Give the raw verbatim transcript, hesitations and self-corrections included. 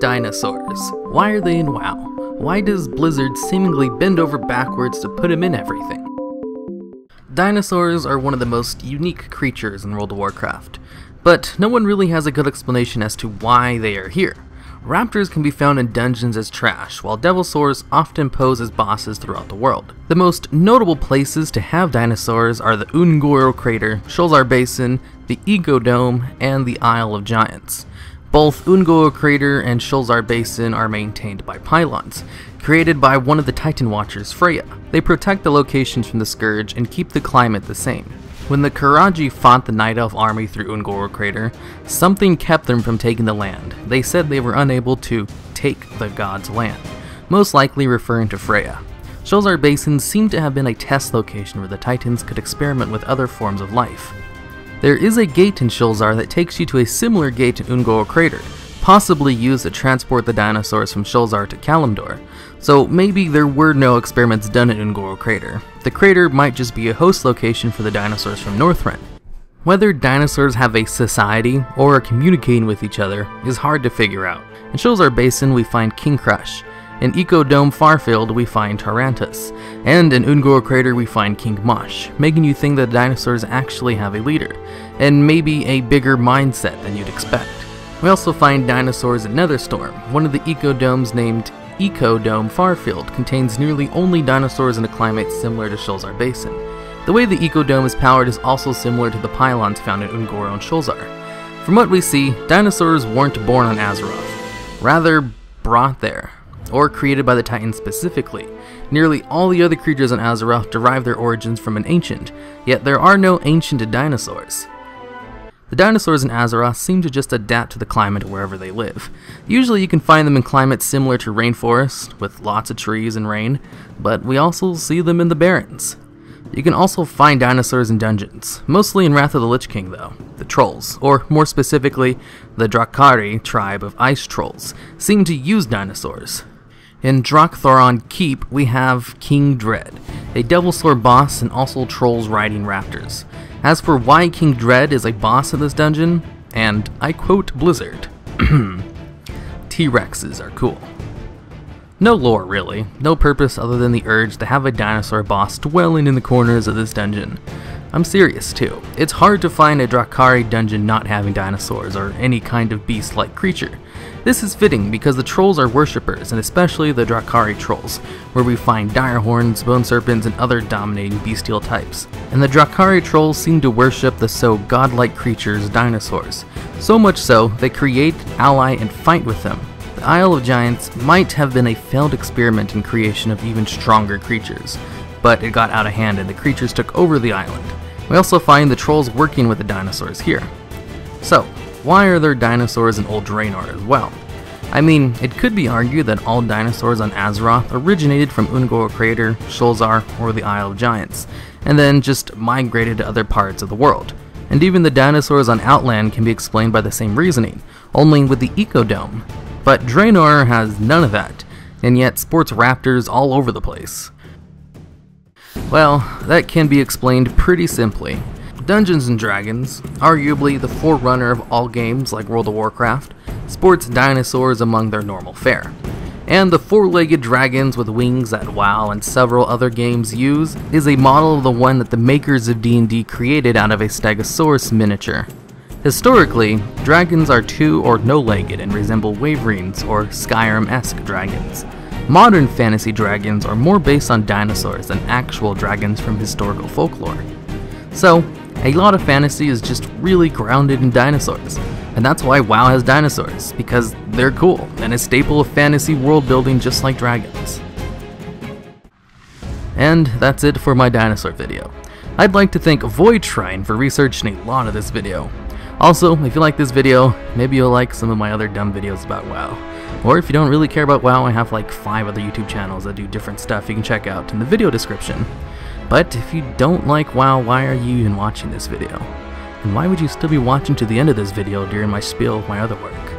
dinosaurs. Why are they in WoW? Why does Blizzard seemingly bend over backwards to put them in everything? Dinosaurs are one of the most unique creatures in World of Warcraft, but no one really has a good explanation as to why they are here. Raptors can be found in dungeons as trash, while Devilsaurs often pose as bosses throughout the world. The most notable places to have dinosaurs are the Un'Goro Crater, Sholazar Basin, the Ego Dome, and the Isle of Giants. Both Un'Goro Crater and Sholazar Basin are maintained by pylons, created by one of the Titan Watchers, Freya. They protect the locations from the Scourge and keep the climate the same. When the Karaji fought the Night Elf army through Un'Goro Crater, something kept them from taking the land. They said they were unable to take the god's land, most likely referring to Freya. Sholazar Basin seemed to have been a test location where the Titans could experiment with other forms of life. There is a gate in Sholazar that takes you to a similar gate in Un'Goro Crater, possibly used to transport the dinosaurs from Sholazar to Kalimdor. So maybe there were no experiments done at Un'Goro Crater. The crater might just be a host location for the dinosaurs from Northrend. Whether dinosaurs have a society or are communicating with each other is hard to figure out. In Sholazar Basin we find King Crush, in Eco-Dome Farfield we find Tarantus, and in Un'Goro Crater we find King Mosh, making you think that dinosaurs actually have a leader, and maybe a bigger mindset than you'd expect. We also find dinosaurs in Netherstorm. One of the ecodomes named Eco-Dome Farfield contains nearly only dinosaurs in a climate similar to Sholazar Basin. The way the Eco-Dome is powered is also similar to the pylons found in Un'Goro and Sholazar. From what we see, dinosaurs weren't born on Azeroth, rather brought there, or created by the Titans specifically. Nearly all the other creatures on Azeroth derive their origins from an ancient, yet there are no ancient dinosaurs. The dinosaurs in Azeroth seem to just adapt to the climate wherever they live. Usually you can find them in climates similar to rainforests, with lots of trees and rain, but we also see them in the barrens. You can also find dinosaurs in dungeons, mostly in Wrath of the Lich King though. The trolls, or more specifically, the Drakkari tribe of ice trolls, seem to use dinosaurs. In Drak'Tharon Keep we have King Dred, a Devilsaur boss and also trolls riding raptors. As for why King Dred is a boss in this dungeon, and I quote Blizzard, T-Rexes are cool. No lore really, no purpose other than the urge to have a dinosaur boss dwelling in the corners of this dungeon. I'm serious too, it's hard to find a Drakkari dungeon not having dinosaurs or any kind of beast-like creature. This is fitting because the trolls are worshippers, and especially the Drakkari trolls, where we find direhorns, bone serpents, and other dominating bestial types. And the Drakkari trolls seem to worship the so godlike creatures, dinosaurs. So much so, they create, ally, and fight with them. The Isle of Giants might have been a failed experiment in creation of even stronger creatures, but it got out of hand and the creatures took over the island. We also find the trolls working with the dinosaurs here. So, why are there dinosaurs in Old Draenor as well? I mean, it could be argued that all dinosaurs on Azeroth originated from Un'Goro Crater, Sholazar, or the Isle of Giants, and then just migrated to other parts of the world. And even the dinosaurs on Outland can be explained by the same reasoning, only with the Eco-Dome. But Draenor has none of that, and yet sports raptors all over the place. Well, that can be explained pretty simply. Dungeons and Dragons, arguably the forerunner of all games like World of Warcraft, sports dinosaurs among their normal fare. And the four-legged dragons with wings that WoW and several other games use is a model of the one that the makers of D and D created out of a Stegosaurus miniature. Historically, dragons are two- or no-legged and resemble waverings or Skyrim-esque dragons. Modern fantasy dragons are more based on dinosaurs than actual dragons from historical folklore. So, a lot of fantasy is just really grounded in dinosaurs, and that's why WoW has dinosaurs, because they're cool and a staple of fantasy world building just like dragons. And that's it for my dinosaur video. I'd like to thank Void Shrine for researching a lot of this video. Also, if you like this video, maybe you'll like some of my other dumb videos about WoW. Or if you don't really care about WoW, I have like five other YouTube channels that do different stuff you can check out in the video description. But if you don't like WoW, why are you even watching this video? And why would you still be watching to the end of this video during my spiel of my other work?